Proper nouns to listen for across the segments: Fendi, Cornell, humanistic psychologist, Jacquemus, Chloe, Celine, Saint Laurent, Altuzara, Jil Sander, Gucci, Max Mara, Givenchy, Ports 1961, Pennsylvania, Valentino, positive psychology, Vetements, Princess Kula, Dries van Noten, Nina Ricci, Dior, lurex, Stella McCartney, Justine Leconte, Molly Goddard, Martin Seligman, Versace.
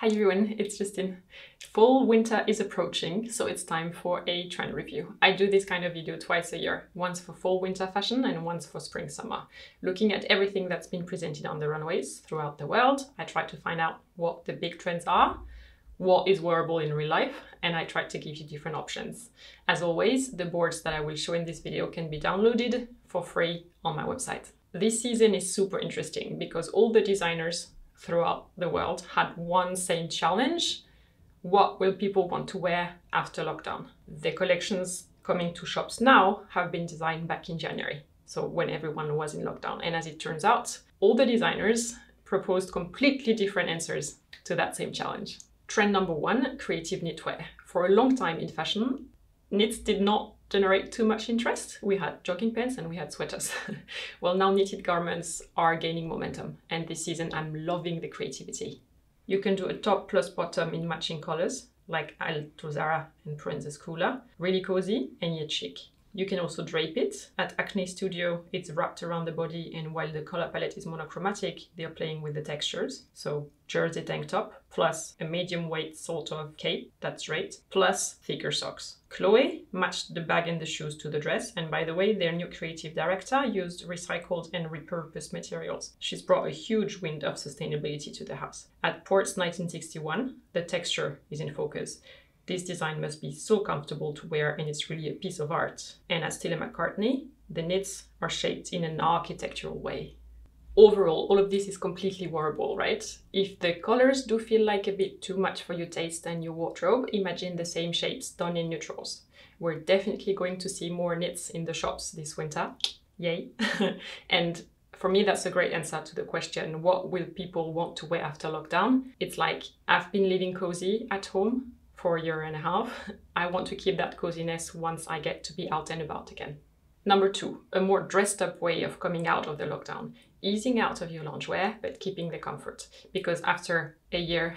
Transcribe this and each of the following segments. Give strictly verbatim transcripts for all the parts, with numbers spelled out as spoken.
Hi everyone, it's Justine. Fall winter is approaching, so it's time for a trend review. I do this kind of video twice a year, once for fall winter fashion and once for spring summer. Looking at everything that's been presented on the runways throughout the world, I try to find out what the big trends are, what is wearable in real life, and I try to give you different options. As always, the boards that I will show in this video can be downloaded for free on my website. This season is super interesting because all the designers throughout the world had one same challenge. What will people want to wear after lockdown? The collections coming to shops now have been designed back in January, so when everyone was in lockdown. And as it turns out, all the designers proposed completely different answers to that same challenge. Trend number one, creative knitwear. For a long time in fashion, knits did not generate too much interest. We had jogging pants and we had sweaters. Well, now knitted garments are gaining momentum, and this season I'm loving the creativity. You can do a top plus bottom in matching colors like Altuzara and Princess Kula. Really cozy and yet chic. You can also drape it. At Acne Studio, it's wrapped around the body, and while the color palette is monochromatic, they're playing with the textures. So jersey tank top, plus a medium weight sort of cape that's draped, plus thicker socks. Chloe matched the bag and the shoes to the dress, and by the way, their new creative director used recycled and repurposed materials. She's brought a huge wind of sustainability to the house. At Ports nineteen sixty-one, the texture is in focus. This design must be so comfortable to wear, and it's really a piece of art. And as Stella McCartney, the knits are shaped in an architectural way. Overall, all of this is completely wearable, right? If the colors do feel like a bit too much for your taste and your wardrobe, imagine the same shapes done in neutrals. We're definitely going to see more knits in the shops this winter. Yay! And for me, that's a great answer to the question, what will people want to wear after lockdown? It's like, I've been living cozy at home for a year and a half. I want to keep that coziness once I get to be out and about again. Number two, a more dressed up way of coming out of the lockdown. Easing out of your loungewear, but keeping the comfort. Because after a year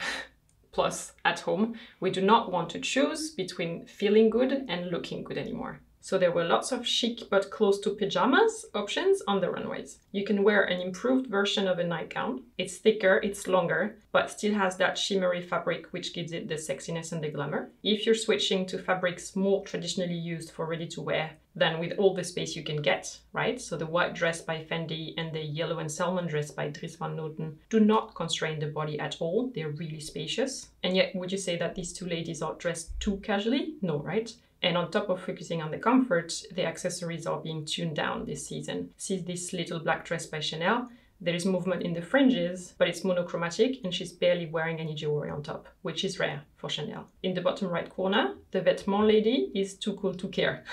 plus at home, we do not want to choose between feeling good and looking good anymore. So there were lots of chic but close to pajamas options on the runways. You can wear an improved version of a nightgown. It's thicker, it's longer, but still has that shimmery fabric which gives it the sexiness and the glamour. If you're switching to fabrics more traditionally used for ready-to-wear, then with all the space you can get, right? So the white dress by Fendi and the yellow and salmon dress by Dries van Noten do not constrain the body at all. They're really spacious. And yet, would you say that these two ladies are dressed too casually? No, right? And on top of focusing on the comfort, the accessories are being tuned down this season. See this little black dress by Chanel? There is movement in the fringes, but it's monochromatic and she's barely wearing any jewelry on top, which is rare for Chanel. In the bottom right corner, the Vetements lady is too cool to care.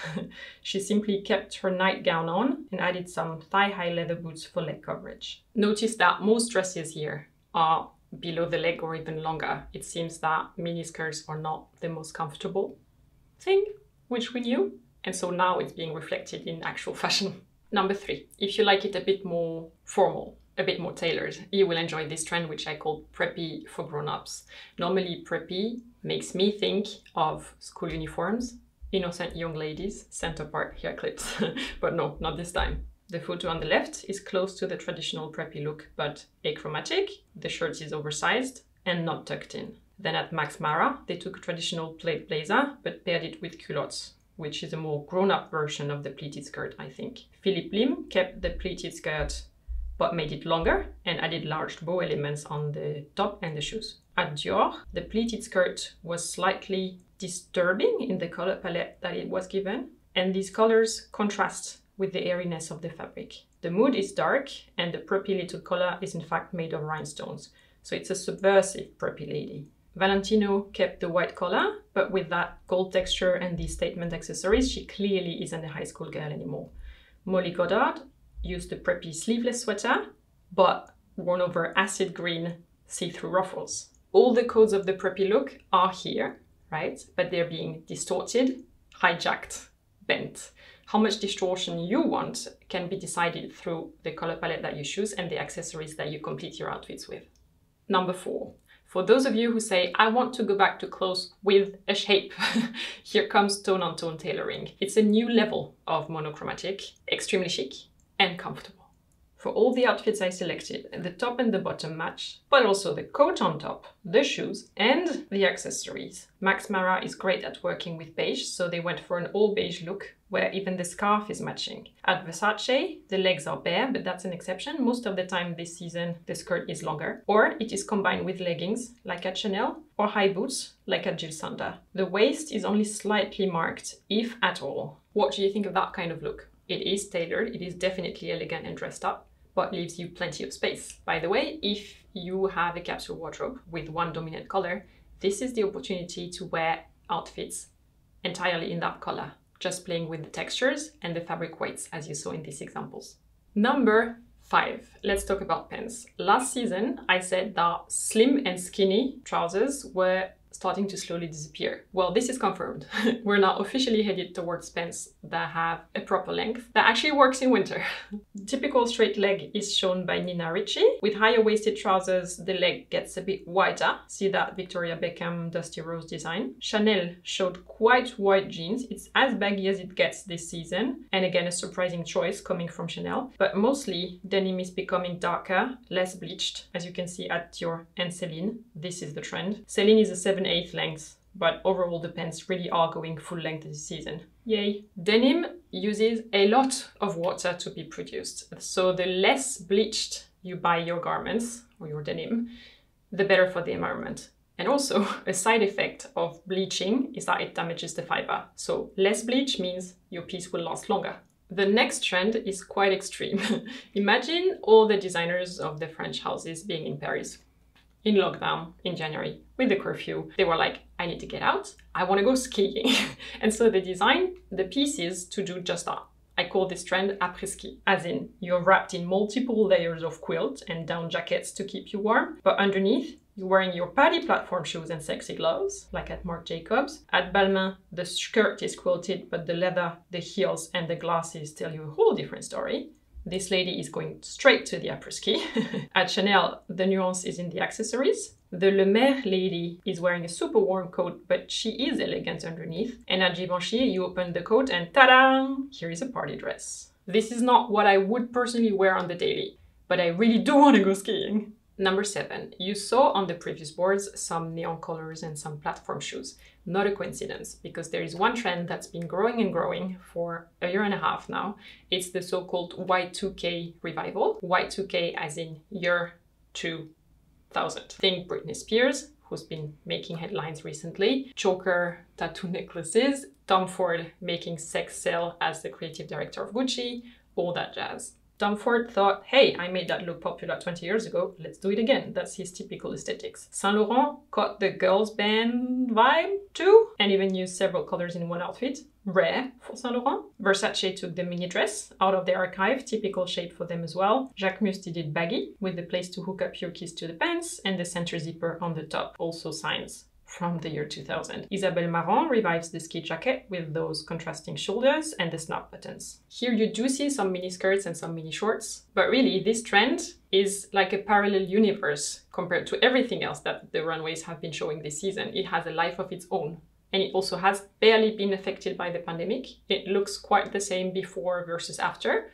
She simply kept her nightgown on and added some thigh-high leather boots for leg coverage. Notice that most dresses here are below the leg or even longer. It seems that miniskirts are not the most comfortable thing, which we knew, and so now it's being reflected in actual fashion. Number three, if you like it a bit more formal, a bit more tailored, you will enjoy this trend, which I call preppy for grown-ups. Normally, preppy makes me think of school uniforms, innocent young ladies, center part hair clips, but no, not this time. The photo on the left is close to the traditional preppy look, but achromatic, the shirt is oversized and not tucked in. Then at Max Mara, they took a traditional plaid blazer, but paired it with culottes, which is a more grown-up version of the pleated skirt, I think. Philippe Lim kept the pleated skirt but made it longer and added large bow elements on the top and the shoes. At Dior, the pleated skirt was slightly disturbing in the color palette that it was given, and these colors contrast with the airiness of the fabric. The mood is dark, and the preppy little collar is in fact made of rhinestones, so it's a subversive preppy lady. Valentino kept the white collar, but with that gold texture and these statement accessories, she clearly isn't a high school girl anymore. Molly Goddard used the preppy sleeveless sweater, but worn over acid green see-through ruffles. All the codes of the preppy look are here, right? But they're being distorted, hijacked, bent. How much distortion you want can be decided through the color palette that you choose and the accessories that you complete your outfits with. Number four. For those of you who say, I want to go back to clothes with a shape, here comes tone-on-tone tailoring. It's a new level of monochromatic, extremely chic and comfortable. For all the outfits I selected, the top and the bottom match, but also the coat on top, the shoes and the accessories. Max Mara is great at working with beige, so they went for an all beige look where even the scarf is matching. At Versace, the legs are bare, but that's an exception. Most of the time this season, the skirt is longer, or it is combined with leggings, like at Chanel, or high boots, like at Jil Sander. The waist is only slightly marked, if at all. What do you think of that kind of look? It is tailored, it is definitely elegant and dressed up, but leaves you plenty of space. By the way, if you have a capsule wardrobe with one dominant color, this is the opportunity to wear outfits entirely in that color, just playing with the textures and the fabric weights, as you saw in these examples. Number five, let's talk about pants. Last season, I said that slim and skinny trousers were starting to slowly disappear. Well, this is confirmed. We're now officially headed towards pants that have a proper length that actually works in winter. Typical straight leg is shown by Nina Ricci. With higher waisted trousers, the leg gets a bit wider. See that Victoria Beckham Dusty Rose design. Chanel showed quite wide jeans. It's as baggy as it gets this season. And again, a surprising choice coming from Chanel. But mostly, denim is becoming darker, less bleached. As you can see at Dior and Celine, this is the trend. Celine is a seven eighth length, but overall the pants really are going full length this season. Yay! Denim uses a lot of water to be produced, so the less bleached you buy your garments or your denim, the better for the environment. And also, a side effect of bleaching is that it damages the fiber. So less bleach means your piece will last longer. The next trend is quite extreme. Imagine all the designers of the French houses being in Paris in lockdown in January with the curfew. They were like, I need to get out, I want to go skiing. And so they designed the pieces to do just that. I call this trend après-ski, as in you're wrapped in multiple layers of quilt and down jackets to keep you warm, but underneath you're wearing your paddy platform shoes and sexy gloves, like at Marc Jacobs. At Balmain, the skirt is quilted, but the leather, the heels and the glasses tell you a whole different story. This lady is going straight to the après-ski. At Chanel, the nuance is in the accessories. The Le Maire lady is wearing a super warm coat, but she is elegant underneath. And at Givenchy, you open the coat and ta-da! Here is a party dress. This is not what I would personally wear on the daily, but I really do want to go skiing. Number seven, you saw on the previous boards some neon colors and some platform shoes. Not a coincidence, because there is one trend that's been growing and growing for a year and a half now. It's the so-called Y two K revival. Y two K as in year two thousand. Think Britney Spears, who's been making headlines recently, choker tattoo necklaces, Tom Ford making sex sell as the creative director of Gucci, all that jazz. Tom Ford thought, hey, I made that look popular twenty years ago, let's do it again. That's his typical aesthetics. Saint Laurent caught the girls' band vibe too, and even used several colors in one outfit. Rare for Saint Laurent. Versace took the mini dress out of their archive, typical shape for them as well. Jacquemus did it baggy, with the place to hook up your keys to the pants and the center zipper on the top, also signs from the year two thousand. Isabel Marant revives the ski jacket with those contrasting shoulders and the snap buttons. Here you do see some mini skirts and some mini shorts, but really this trend is like a parallel universe compared to everything else that the runways have been showing this season. It has a life of its own, and it also has barely been affected by the pandemic. It looks quite the same before versus after,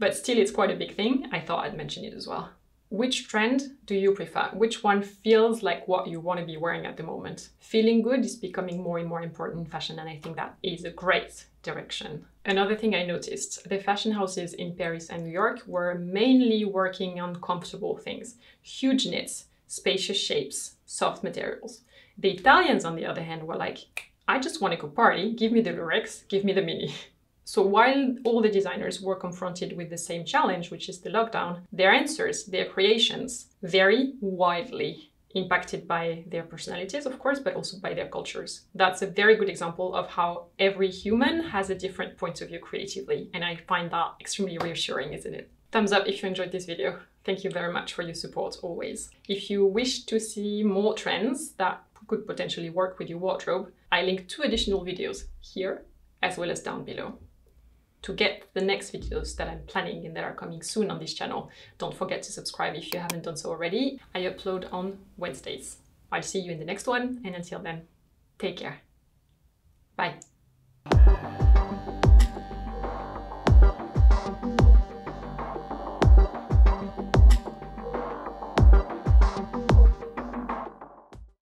but still it's quite a big thing. I thought I'd mention it as well. Which trend do you prefer? Which one feels like what you want to be wearing at the moment? Feeling good is becoming more and more important in fashion, and I think that is a great direction. Another thing I noticed, the fashion houses in Paris and New York were mainly working on comfortable things. Huge knits, spacious shapes, soft materials. The Italians, on the other hand, were like, I just want to go party, give me the lurex, give me the mini. So while all the designers were confronted with the same challenge, which is the lockdown, their answers, their creations vary widely, impacted by their personalities, of course, but also by their cultures. That's a very good example of how every human has a different point of view creatively. And I find that extremely reassuring, isn't it? Thumbs up if you enjoyed this video. Thank you very much for your support always. If you wish to see more trends that could potentially work with your wardrobe, I link two additional videos here as well as down below. To get the next videos that I'm planning and that are coming soon on this channel, don't forget to subscribe if you haven't done so already. I upload on Wednesdays. I'll see you in the next one, and until then, take care. Bye.